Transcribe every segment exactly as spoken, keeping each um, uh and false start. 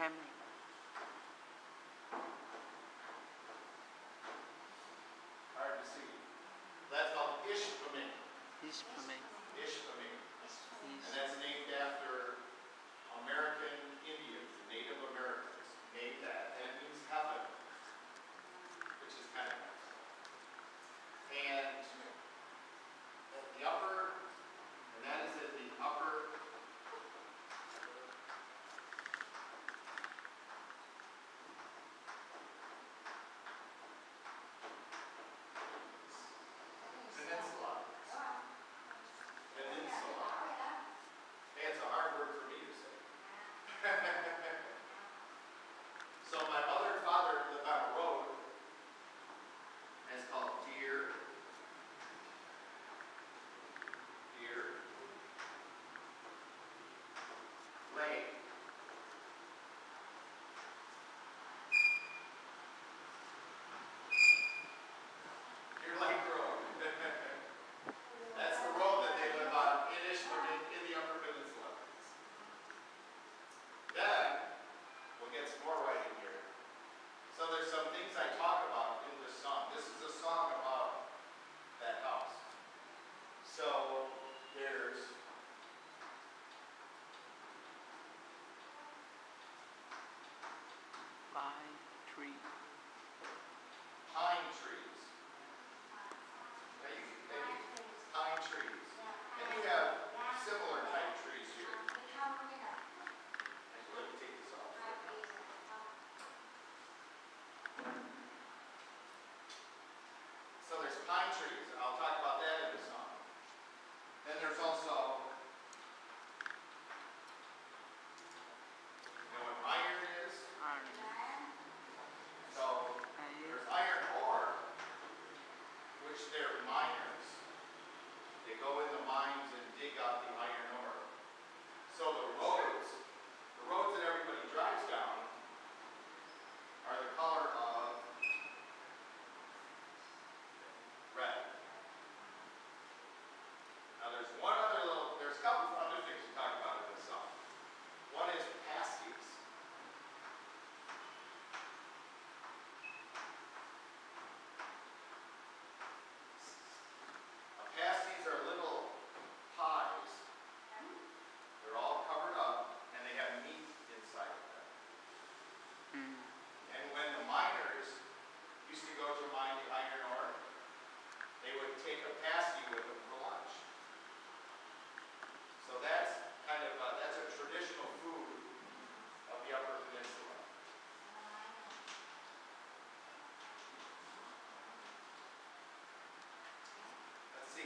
Ishpeming. Hard to see. That's called Ishpeming. Ishpeming. Ishpeming. And that's named after American Indians, Native Americans, named that. And it means heaven, which is kind of nice. And at the upper, and that is at the upper,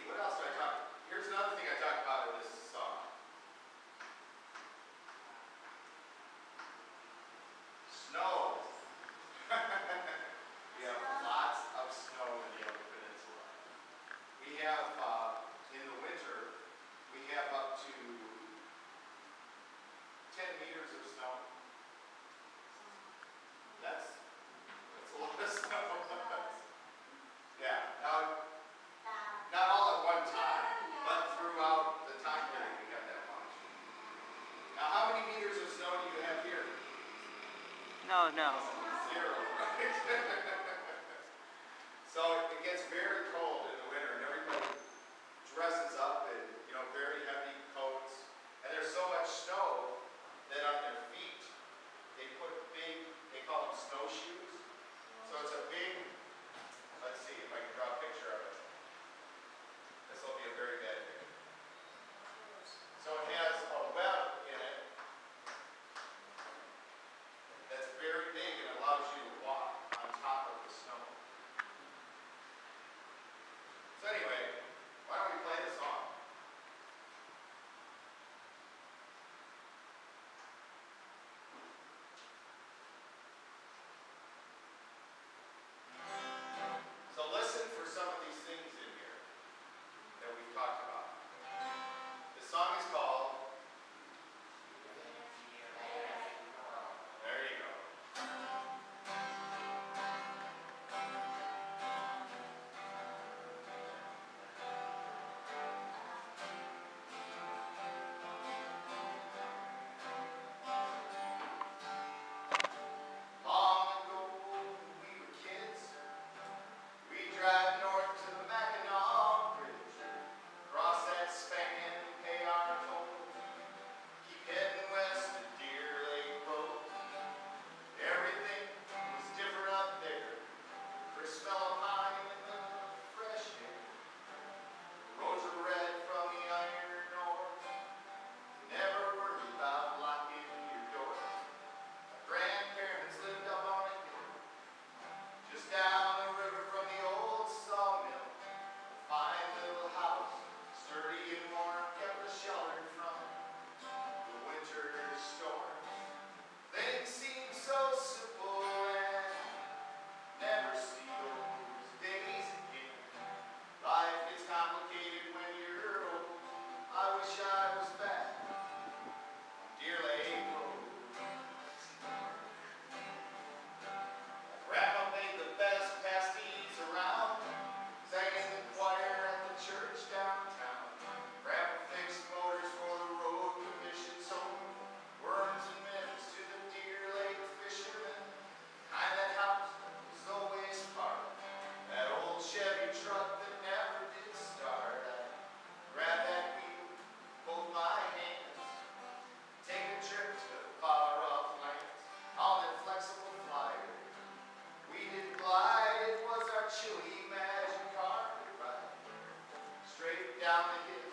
what else do I talk about? Here's another thing I talked about in this song. Snow. We have lots of snow in the Upper Peninsula. We have, uh, in the winter, we have up to ten meters of snow. That's, that's a lot of snow. Yeah. Now, not all at one time, but throughout the time period we have that much. Now, how many meters of snow do you have here? No, no. Zero, right? So it gets very cold in the winter, and everybody dresses up in, you know, very heavy coats. And there's so much snow that on their feet, they put big, they call them snowshoes. So it's a big, let's see if I can draw a picture of it. This will be a very bad thing. So it has a web in it that's very big and allows you to walk on top of the snow. So anyway, why don't we play the song? So listen for some of these things in here that we've talked about. The song is called There You Go. wish I was back, dearly April. Grandma made the best pasties around, sang in the choir at the church downtown. Grandma fixed motors for the road commission, sold worms and mints to the dear lake fishermen. Behind that house was always parked that old Chevy truck that never did start. Grab that wheel, hold my hands, take a trip to the far-off lands on the flexible flyer. We didn't glide, it was our chilly magic carpet ride, straight down the hill.